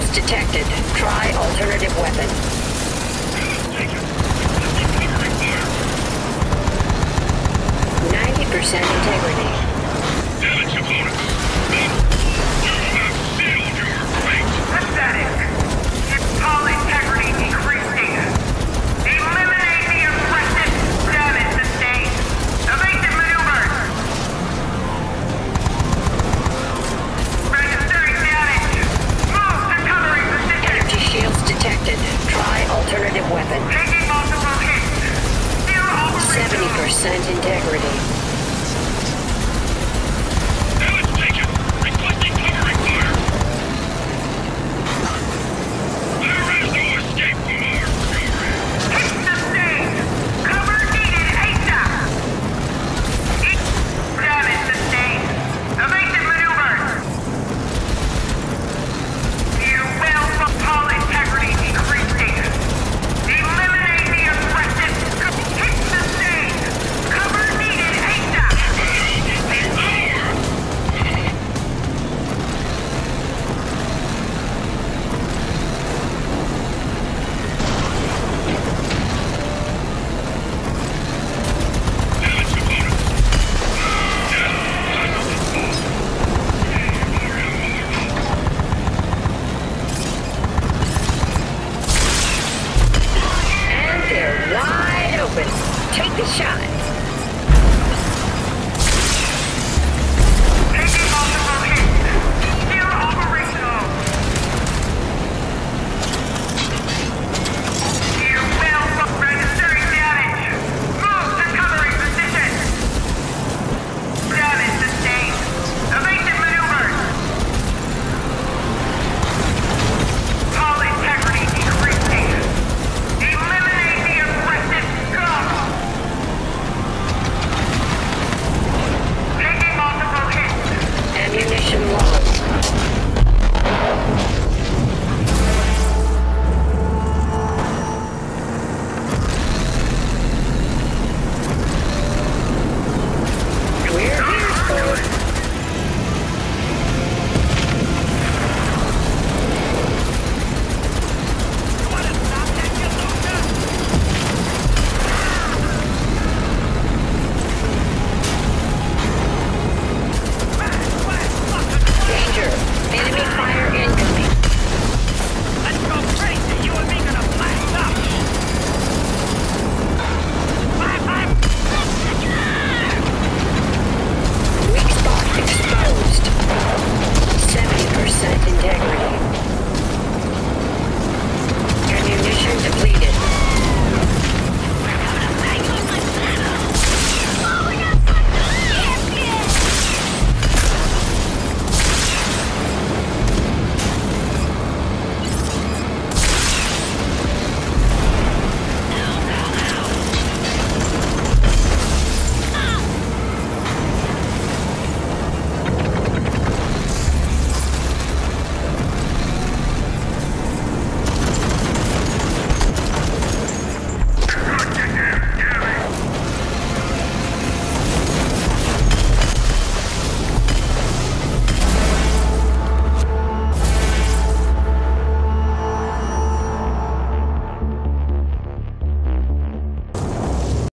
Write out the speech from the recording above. Response detected. Try alternative weapon. Percent integrity.